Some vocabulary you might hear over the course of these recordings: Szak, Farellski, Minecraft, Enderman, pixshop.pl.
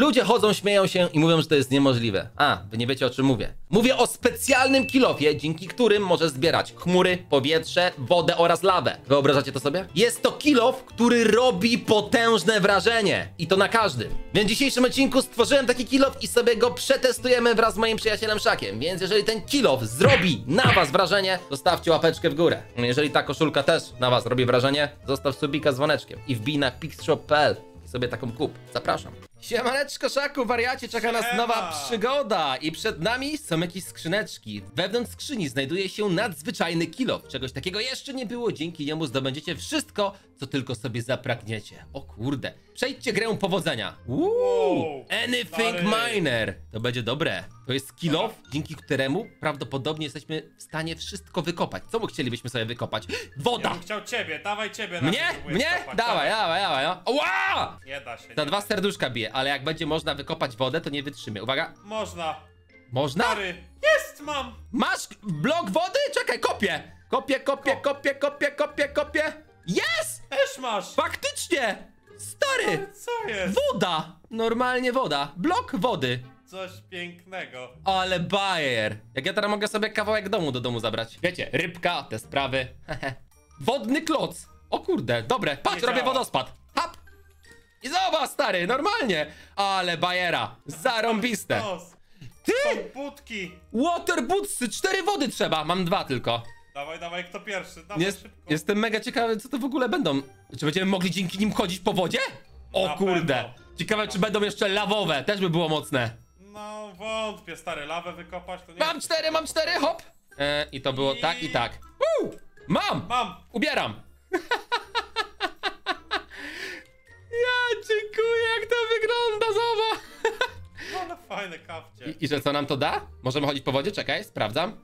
Ludzie chodzą, śmieją się i mówią, że to jest niemożliwe. A, wy nie wiecie, o czym mówię. Mówię o specjalnym kilofie, dzięki którym możesz zbierać chmury, powietrze, wodę oraz lawę. Wyobrażacie to sobie? Jest to kilof, który robi potężne wrażenie. I to na każdym. Więc w dzisiejszym odcinku stworzyłem taki kilof i sobie go przetestujemy wraz z moim przyjacielem Szakiem. Więc jeżeli ten kilof zrobi na was wrażenie, zostawcie łapeczkę w górę. Jeżeli ta koszulka też na was robi wrażenie, zostaw subika z dzwoneczkiem i wbij na pixshop.pl i sobie taką kup. Zapraszam. Siemaneczko, Szaku, wariacie, czeka nas nowa przygoda i przed nami są jakieś skrzyneczki. Wewnątrz skrzyni znajduje się nadzwyczajny kilof. Czegoś takiego jeszcze nie było, dzięki niemu zdobędziecie wszystko, co tylko sobie zapragniecie. O kurde, przejdźcie grę powodzenia. Wow, anything miner. To będzie dobre. To jest kilof, dzięki któremu prawdopodobnie jesteśmy w stanie wszystko wykopać. Co my chcielibyśmy sobie wykopać? Woda! Ja bym chciał ciebie, dawaj ciebie. Mnie? Mnie? Kopać. Dawaj. Ła! Nie da się. Za dwa serduszka bije. Ale jak będzie można wykopać wodę, to nie wytrzymię. Uwaga. Można. Można? Stary. Jest, mam. Masz blok wody? Czekaj, kopię. Kopię. Jest! Też masz. Faktycznie. Stary. Ale co jest? Woda. Normalnie woda. Blok wody. Coś pięknego. Ale bajer. Jak ja teraz mogę sobie kawałek domu zabrać. Wiecie, rybka, te sprawy. Wodny kloc. O kurde, dobre. Patrz, robię wodospad. Hap. I zobacz, stary, normalnie. Ale bajera, zarąbiste. Ty! Budki. Water bootsy, 4 wody trzeba. Mam 2 tylko. Dawaj, kto pierwszy, dawaj szybko. Jestem mega ciekawy, co to w ogóle będą. Czy będziemy mogli dzięki nim chodzić po wodzie? O na kurde, pewno. Ciekawe, czy będą jeszcze lawowe, też by było mocne. No wątpię, stary, lawę wykopać to nie. Mam 4, mam 4, hop. I to było tak i tak. Woo! Mam! Ubieram. Ja dziękuję, jak to wygląda, zobacz. Ale fajne kapcie. I że co nam to da? Możemy chodzić po wodzie? Czekaj, sprawdzam.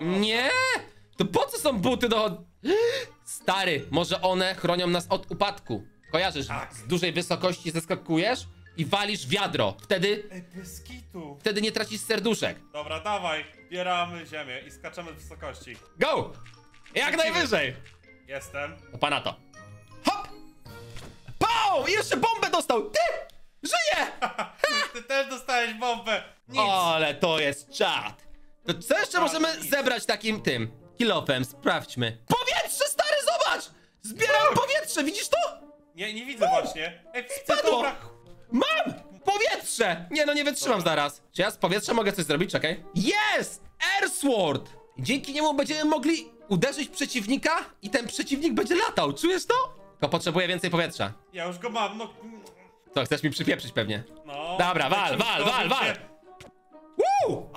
Nie! To po co są buty do... Stary, może one chronią nas od upadku. Kojarzysz, tak. Z dużej wysokości zeskakujesz i walisz wiadro. Wtedy... Ej, bez kitu. Wtedy nie tracisz serduszek. Dobra, dawaj, bieramy ziemię i skaczemy z wysokości. Go! Jak najwyżej! Jestem. To pana to. Wow, jeszcze bombę dostał! Ty! Żyje! Ty też dostałeś bombę! Nic. Ale to jest czad! To co jeszcze możemy zebrać takim tym kilofem? Sprawdźmy. Powietrze, stary, zobacz! Zbieram powietrze, widzisz to? Nie widzę właśnie. Spadło! Mam! Powietrze! Nie, no nie wytrzymam zaraz. Czy ja z powietrza mogę coś zrobić? Czekaj. Jest! Air Sword! Dzięki niemu będziemy mogli uderzyć przeciwnika i ten przeciwnik będzie latał. Czujesz to? Tylko potrzebuję więcej powietrza. Ja już go mam, no. Co, chcesz mi przypieprzyć pewnie? No. Dobra, wal! Woo!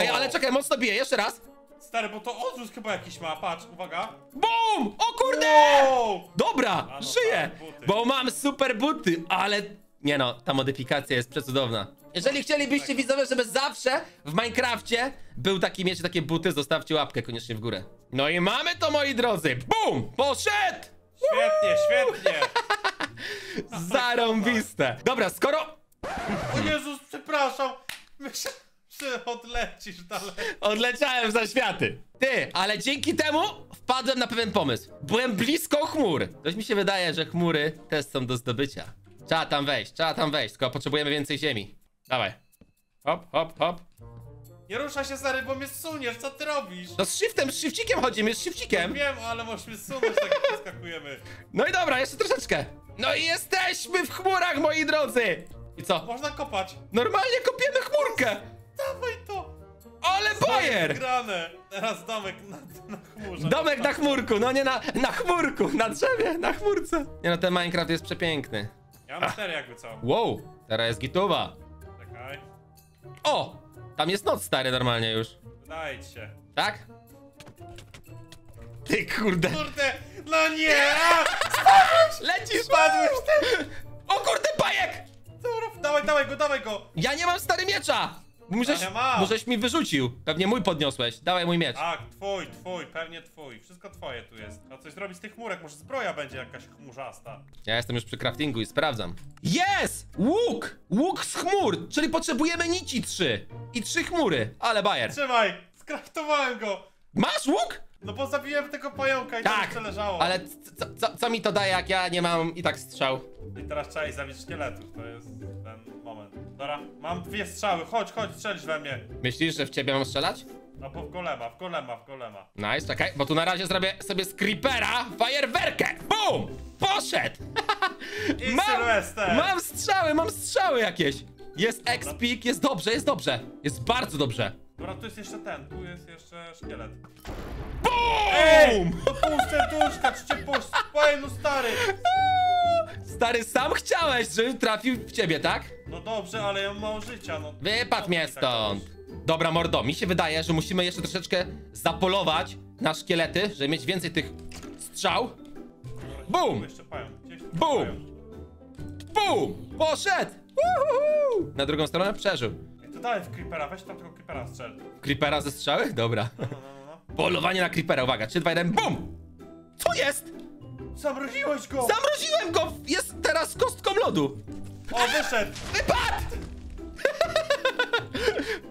Ej, ale czekaj, mocno bije, jeszcze raz. Stary, bo to odrzuc chyba jakiś ma, patrz, uwaga. BUM! O kurde! Wow. Dobra, no, żyję, bo mam super buty, ale... Nie no, ta modyfikacja jest przecudowna. Jeżeli chcielibyście, widzowie, żeby zawsze w Minecrafcie był taki, mieć takie buty, zostawcie łapkę koniecznie w górę. No i mamy to, moi drodzy. BUM! Poszedł! Świetnie. Zarąbiste. Dobra, skoro... O Jezus, przepraszam. Myślałem, że odlecisz dalej. Odleciałem za światy. Ty, ale dzięki temu wpadłem na pewien pomysł. Byłem blisko chmur. Coś mi się wydaje, że chmury też są do zdobycia. Trzeba tam wejść, tylko potrzebujemy więcej ziemi. Dawaj. Hop. Nie rusza się, stary, bo mnie suniesz, co ty robisz? No z shiftem, z shiftikiem chodzimy, z shiftikiem. No wiem, ale możemy sunąć, tak jak wyskakujemy. No i dobra, jeszcze troszeczkę. No i jesteśmy w chmurach, moi drodzy. I co? Można kopać. Normalnie kopiemy chmurkę. Dawaj to. Ale bajer. Grane. Teraz domek na chmurze. Domek na chmurku, no nie na chmurku, na drzewie, na chmurce. Nie no, ten Minecraft jest przepiękny. Ja mam 4 jakby co. Wow, teraz jest gitowa. Czekaj. O! Tam jest noc, stary, normalnie już. Wydaje ci się. Tak? Ty kurde. No nie! Lecisz! Spadłeś ty! O kurde, pajek! Dobra, dawaj go! Ja nie mam, stary, miecza! Możeś mi wyrzucił. Pewnie mój podniosłeś. Dawaj mój miecz. Tak, twój, pewnie twój. Wszystko twoje tu jest. A coś zrobić z tych chmurek, może zbroja będzie jakaś chmurzasta. Ja jestem już przy craftingu i sprawdzam. Jest! Łuk! Łuk z chmur, czyli potrzebujemy nici 3. I 3 chmury, ale bajer. Trzymaj, skraftowałem go. Masz łuk? No bo zabiłem tego pająka i to jeszcze leżało. Ale co mi to daje, jak ja nie mam i tak strzał? I teraz trzeba i zabić szkieletów, to jest ten moment. Dobra, mam dwie strzały, chodź, chodź, strzelź we mnie. Myślisz, że w ciebie mam strzelać? No bo w golema. Nice, czekaj, bo tu na razie zrobię sobie z creepera fajerwerkę. Bum! Poszedł! I mam strzały jakieś. Jest expik, jest dobrze. Jest bardzo dobrze. Dobra, tu jest jeszcze ten, tu jest jeszcze szkielet. BOOM! Ej, to pół serduszka, czy cię no stary! Stary, sam chciałeś, żebym trafił w ciebie, tak? No dobrze, ale ja mam mało życia, no. Wypadł mnie stąd! Dobra, mordo, mi się wydaje, że musimy jeszcze troszeczkę zapolować na szkielety, żeby mieć więcej tych strzał. BOOM! BOOM! BOOM! Poszedł! Uhuhu! Na drugą stronę przeżył. Dalej w creepera, weź tam tego creepera strzel. Creepera ze strzały? Dobra. No. Polowanie na creepera, uwaga, 3, 2, 1, BUM! Co jest? Zamroziłeś go! Zamroziłem go! Jest teraz kostką lodu! O, wyszedł! Wypadł!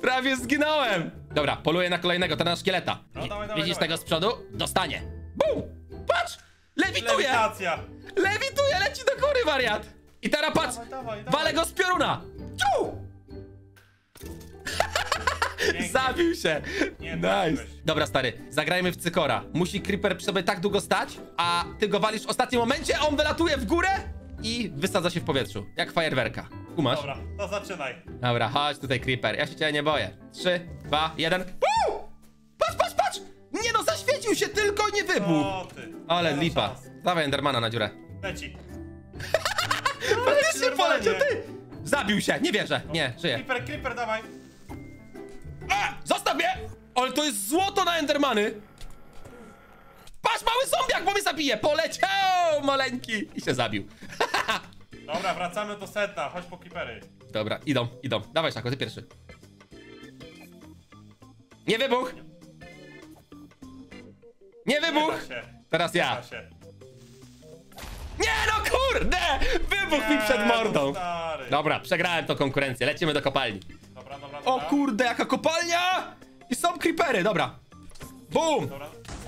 Prawie zginąłem! Dobra, poluję na kolejnego, ten na szkieleta. No, dawaj, widzisz tego z przodu? Dostanie. BUM! Patrz! Lewituje! Lewitacja. Lewituje, leci do góry, wariat! I teraz patrz! Walę go z pioruna! Ciu! Pięknie. Zabił się! Nie, nice! Dobra, stary, zagrajmy w cykora. Musi creeper sobie tak długo stać, a ty go walisz w ostatnim momencie, on wylatuje w górę i wysadza się w powietrzu. Jak fajerwerka. Kumasz? Dobra, to zaczynaj. Dobra, chodź tutaj, creeper. Ja się ciebie nie boję. 3, 2, 1. Puu! Patrz! Nie no, zaświecił się, tylko nie wybuchł. O, ty. Ale nie lipa. Dawaj Endermana na dziurę. Leci. Faktycznie poleciał, ty! Zabił się, nie wierzę. Nie, żyje. Creeper, dawaj. Zostaw mnie! Ale to jest złoto na endermany! Patrz, mały zombiak, bo mnie zabije! Poleciał, maleńki! I się zabił. Dobra, wracamy do sedna, chodź po creepery. Dobra, idą. Dawaj, Szako, ty pierwszy. Nie wybuch! Nie wybuch! Teraz ja. Nie no, kurde! Wybuch mi przed mordą. Dobra, przegrałem tą konkurencję, lecimy do kopalni. Dobra. O kurde, jaka kopalnia! I są creepery, dobra. BUM!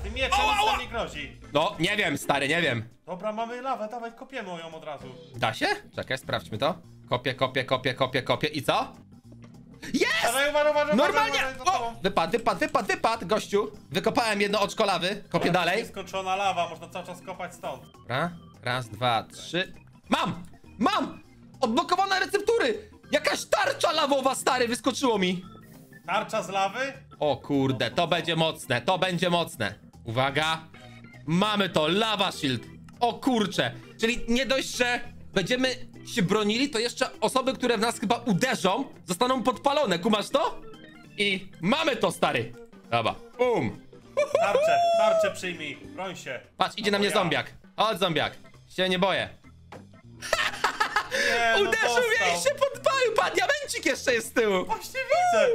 Tym mieczem nic nam nie grozi. No, nie wiem, stary, nie wiem. Dobra, mamy lawę, dawaj, kopiemy ją od razu. Da się? Czekaj, sprawdźmy to. Kopię. I co? Jest! Uważaj, normalnie! O! Wypadł, gościu. Wykopałem jedno oczko lawy, kopię dobra, dalej. Nieskończona lawa, można cały czas kopać stąd. Dobra, raz, dwa, trzy. Mam! Odblokowane receptury! Jakaś tarcza lawowa, stary, wyskoczyło mi. Tarcza z lawy? O kurde, to będzie mocne. Uwaga, mamy to, lava shield. O kurcze, czyli nie dość, że będziemy się bronili, to jeszcze osoby, które w nas chyba uderzą, zostaną podpalone, kumasz to? I mamy to, stary. Dobra, bum. Tarczę przyjmij, broń się. Patrz, idzie na mnie zombiak. Chodź, zombiak, się nie boję. Nie, no uderzył mnie i się podpalił, pan diamencik jeszcze jest z tyłu. Właśnie widzę,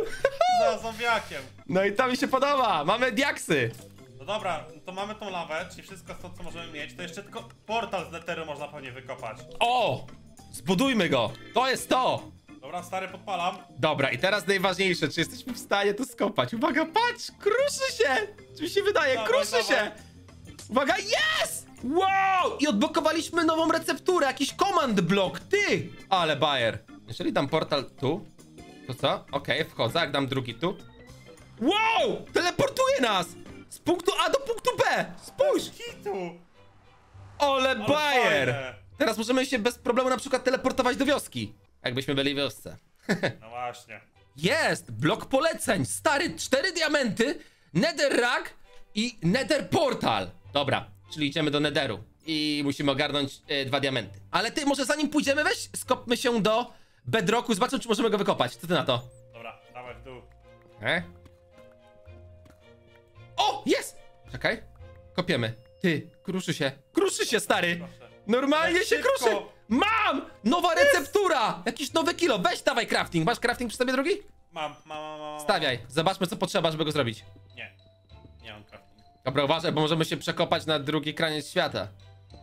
za zombiakiem. No i to mi się podoba, mamy diaksy. No dobra, to mamy tą lawę, czyli wszystko to, co możemy mieć, to jeszcze tylko portal z netheru można pewnie wykopać. O, zbudujmy go, to jest to. Dobra, stary, podpalam. Dobra, i teraz najważniejsze, czy jesteśmy w stanie to skopać. Uwaga, patrz, kruszy się, czy mi się wydaje, dobra, kruszy się. Uwaga, jest! Wow! I odblokowaliśmy nową recepturę, jakiś command block, ty! Ale bajer. Jeżeli dam portal tu, to co? Okej, wchodzę, jak dam drugi tu. Wow! Teleportuje nas! Z punktu A do punktu B! Spójrz! Ale bajer! Fajne. Teraz możemy się bez problemu na przykład teleportować do wioski. Jakbyśmy byli w wiosce. No właśnie. Jest! Blok poleceń! Stary, 4 diamenty, nether rack i nether portal. Dobra. Czyli idziemy do netheru i musimy ogarnąć 2 diamenty. Ale ty, może zanim pójdziemy, weź skopmy się do bedrocku, zobaczmy, czy możemy go wykopać. Co ty na to? Dobra, dawaj w dół. O, jest! Czekaj, kopiemy. Ty, kruszy się, stary. Normalnie się kruszy. Mam! Nowa receptura! Jakiś nowy kilo, weź dawaj crafting. Masz crafting przy sobie, drogi? Mam. Stawiaj, zobaczmy, co potrzeba, żeby go zrobić. Nie mam crafting. Dobra, uważaj, bo możemy się przekopać na drugi kraniec świata.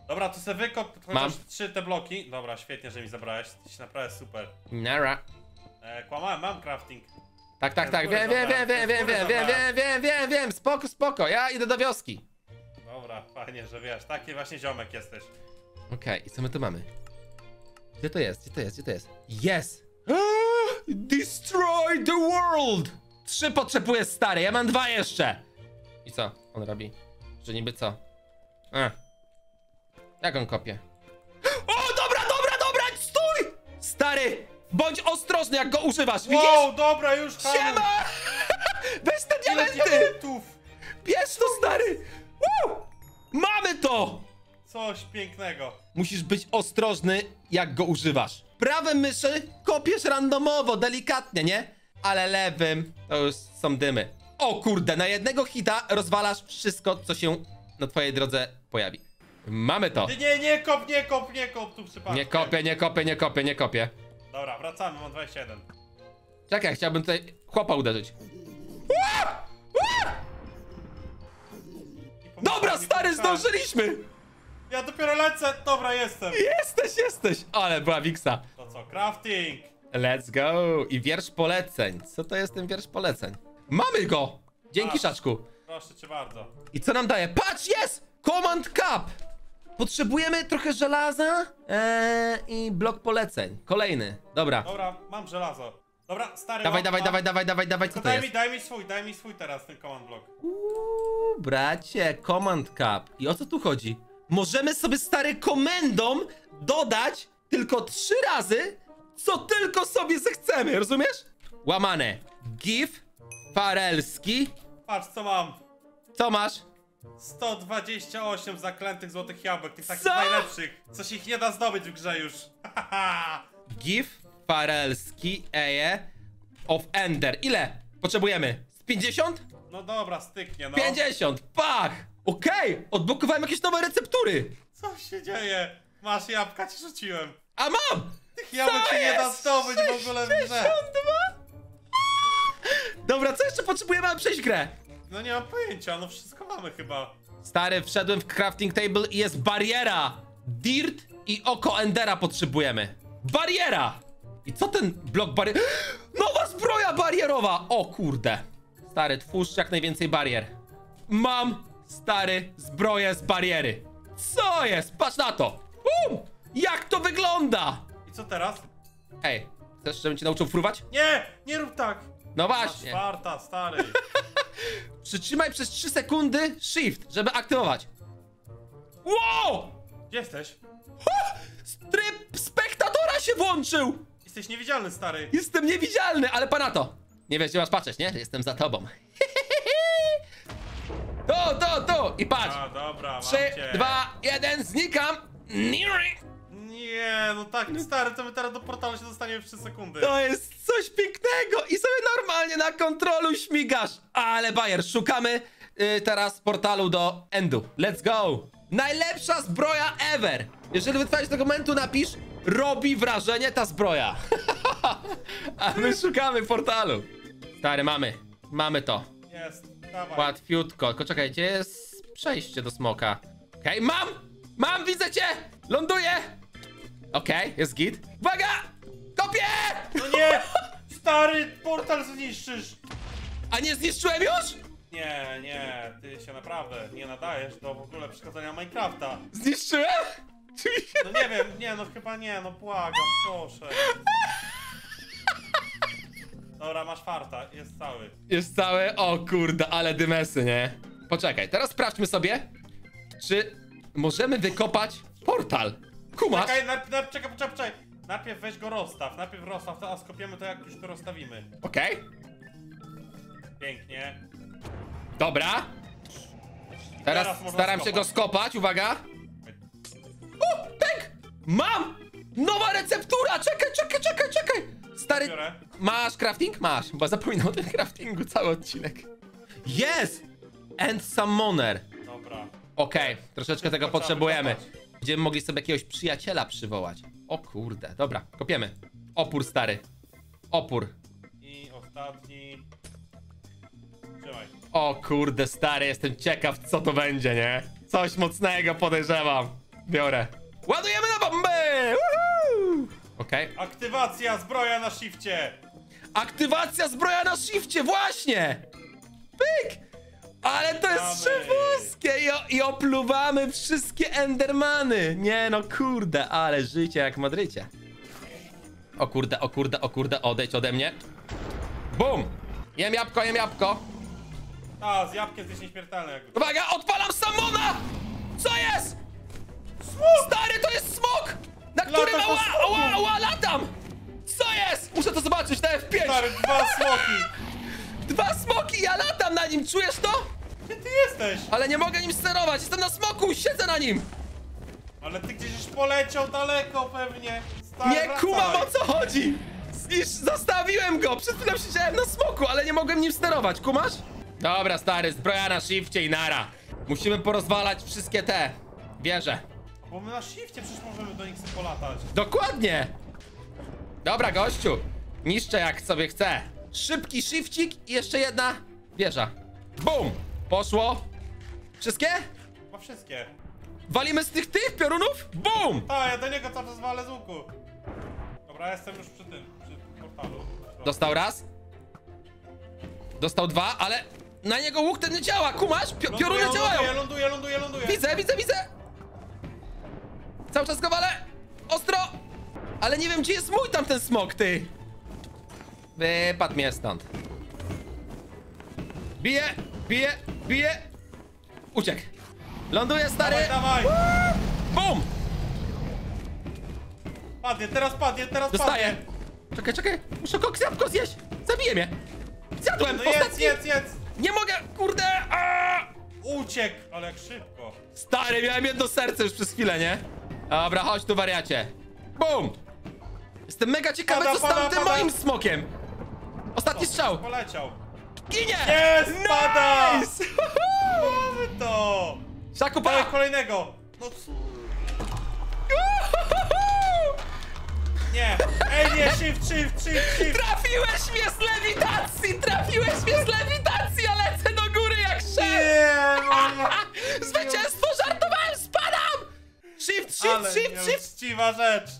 Dobra, to se wykop, chociaż 3 te bloki. Dobra, świetnie, że mi zabrałeś, to się naprawdę super. Nara. Kłamałem, mam crafting. Tak, wiem, spoko, ja idę do wioski. Dobra, fajnie, że wiesz, taki właśnie ziomek jesteś. Okej, i co my tu mamy? Gdzie to jest? Jest! Destroy the world! 3 potrzebuję, stary, ja mam 2 jeszcze. I co on robi? Że niby co? Jak on kopie? O, dobra! Stój! Stary, bądź ostrożny, jak go używasz, widzisz? Wow, dobra, już tam. Siema! Weź te diamenty! Bierz to, stary! Woo! Mamy to! Coś pięknego. Musisz być ostrożny, jak go używasz. Prawym myszy kopiesz randomowo, delikatnie, nie? Ale lewym to już są dymy. O kurde, na jednego hita rozwalasz wszystko, co się na twojej drodze pojawi. Mamy to. Nie kop, tu przypadkiem. Nie kopię. Dobra, wracamy, mam 27. Czekaj, chciałbym tutaj chłopa uderzyć. Dobra, stary, zdążyliśmy! Ja dopiero lecę, dobra, jestem. Jesteś, ale była wiksa. To co, crafting? Let's go. I wiersz poleceń. Co to jest ten wiersz poleceń? Mamy go! Dzięki, Szaczku. Proszę cię bardzo. I co nam daje? Patrz, jest! Command Cup! Potrzebujemy trochę żelaza i blok poleceń. Kolejny, dobra. Dobra, mam żelazo. Dobra, stary. Dawaj, co to jest? Daj mi swój teraz ten command block. Uuu, bracie, command cup. I o co tu chodzi? Możemy sobie, stary, komendą dodać tylko 3 razy, co tylko sobie zechcemy, rozumiesz? Łamane. Give Farellski. Patrz, co mam. Co masz? 128 zaklętych złotych jabłek, tych takich najlepszych. Coś ich nie da zdobyć w grze już. Give Farellski Eje of Ender. Ile potrzebujemy? Z 50? No dobra, styknie, no. 50, pach! Okej, odblokowałem jakieś nowe receptury. Co się dzieje? Masz jabłka, ci rzuciłem. A mam! Tych jabłek się nie da zdobyć w ogóle w grze. 62? Dobra, co jeszcze potrzebujemy, aby przejść grę? No nie mam pojęcia, no wszystko mamy chyba. Stary, wszedłem w crafting table i jest bariera. Dirt i oko Endera potrzebujemy. Bariera! I co ten blok barier... Nowa zbroja barierowa! O kurde. Stary, twórz jak najwięcej barier. Mam, stary, zbroję z bariery. Co jest? Patrz na to. Jak to wygląda? I co teraz? Ej, chcesz, żebym cię nauczył fruwać? Nie, nie rób tak. No właśnie. Czwarta, stary. Przytrzymaj przez 3 sekundy shift, żeby aktywować. Wow! Gdzie jesteś? Tryb spektatora się włączył! Jesteś niewidzialny, stary. Jestem niewidzialny, ale pana to. Nie wiesz, gdzie masz patrzeć, nie? Jestem za tobą. To! I patrz. A, dobra, 3, 2, 1, znikam. Nie, no tak, stary, to my teraz do portalu się dostaniemy w 3 sekundy. To jest coś pięknego i sobie normalnie na kontrolu śmigasz. Ale bajer, szukamy teraz portalu do Endu. Let's go! Najlepsza zbroja ever! Jeżeli wytrwałeś tego momentu, napisz, robi wrażenie ta zbroja. A my szukamy portalu. Stary, mamy to. Jest, dawaj. Łatwiutko, tylko czekaj, gdzie jest przejście do smoka? Okej, mam, widzę cię! Ląduję! Okej, jest git. Uwaga! Kopię! No nie! Stary, portal zniszczysz! A nie zniszczyłem już? Nie, ty się naprawdę nie nadajesz do w ogóle przeszkadzania Minecrafta. Zniszczyłem? No nie wiem, chyba nie, błagam, proszę. Dobra, masz farta, jest cały. Jest cały? O kurde, ale dymesy, nie? Poczekaj, teraz sprawdźmy sobie, czy możemy wykopać portal. Kumasz? Czekaj. Najpierw weź go rozstaw, a skopiemy to, jak już to rozstawimy. Okej. Pięknie. Dobra. Teraz staram się go skopać, uwaga. O, pęk! Mam! Nowa receptura! Czekaj! Stary, masz crafting? Masz, bo zapominam o tym craftingu cały odcinek. Yes! And summoner. Dobra. Okej, troszeczkę tego potrzebujemy. Będziemy mogli sobie jakiegoś przyjaciela przywołać. O kurde, dobra, kopiemy. Opór, stary. Opór. I ostatni... Trzymaj. O kurde, stary, jestem ciekaw, co to będzie, nie? Coś mocnego, podejrzewam. Biorę. Ładujemy na bombę! Okej. Aktywacja zbroja na shifcie! Aktywacja zbroja na shifcie, właśnie! Pyk! Ale to jest szybuskie i opluwamy wszystkie endermany. Nie no, kurde, ale życie jak w Madrycie. O kurde, o kurde, o kurde, odejdź ode mnie. Bum! Jem jabłko, jem jabłko. A, z jabłkiem jest nieśmiertelny jakby. Uwaga, odpalam samona! Co jest? Smok! Stary, to jest smok! Na którym ała, latam! Co jest? Muszę to zobaczyć, na F5. Stary, dwa smoki. Dwa smoki, ja latam na nim, czujesz to? Gdzie ty jesteś? Ale nie mogę nim sterować, jestem na smoku, siedzę na nim. Ale ty gdzieś już poleciał daleko pewnie. Stary, nie kumam, o co chodzi. Zostawiłem go, przed chwilą siedziałem na smoku, ale nie mogłem nim sterować, kumasz? Dobra stary, zbroja na shifcie i nara. Musimy porozwalać wszystkie te wieże. Bo my na shifcie przecież możemy do nich sobie polatać. Dokładnie. Dobra gościu, niszczę jak sobie chcę. Szybki shifcik i jeszcze jedna wieża. Bum! Poszło. Wszystkie? Chyba wszystkie. Walimy z tych piorunów? Bum! Tak, ja do niego cały czas walę z łuku. Dobra, ja jestem już przy tym, przy portalu. Proszę. Dostał raz. Dostał dwa, ale na niego łuk ten nie działa, kumasz? Pioruny działają. Ląduję. Widzę. Cały czas go walę. Ostro. Ale nie wiem, gdzie jest mój tamten smok, ty. Wypadł mnie stąd. Bije. Uciekł. Ląduje stary. Dawaj. Bum! Padnie, teraz. Dostaję. Czekaj. Muszę jabłko zjeść. Zabije mnie. Zjadłem. No jedz. Nie mogę, kurde. Uciekł, ale jak szybko. Stary, miałem jedno serce już przez chwilę, nie? Dobra, chodź tu wariacie. Bum! Jestem mega ciekawy, co stało tym moim smokiem. Ostatni strzał. Poleciał. Ginie! Jest! Nice! Pada! Mamy to! Szaku, pa! Kolejnego! No co? Nie! Ej, nie! Shift! Trafiłeś mnie z lewitacji! Ja lecę do góry jak szef! Nie! Zwycięstwo! Żartowałem! Spadam! Shift! Uczciwa rzecz!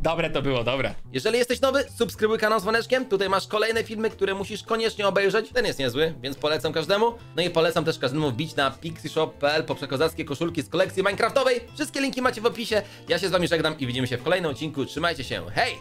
Dobre to było, dobre. Jeżeli jesteś nowy, subskrybuj kanał z dzwoneczkiem. Tutaj masz kolejne filmy, które musisz koniecznie obejrzeć. Ten jest niezły, więc polecam każdemu. No i polecam też każdemu wbić na pixshop.pl po przekozackie koszulki z kolekcji minecraftowej. Wszystkie linki macie w opisie. Ja się z wami żegnam i widzimy się w kolejnym odcinku. Trzymajcie się, hej!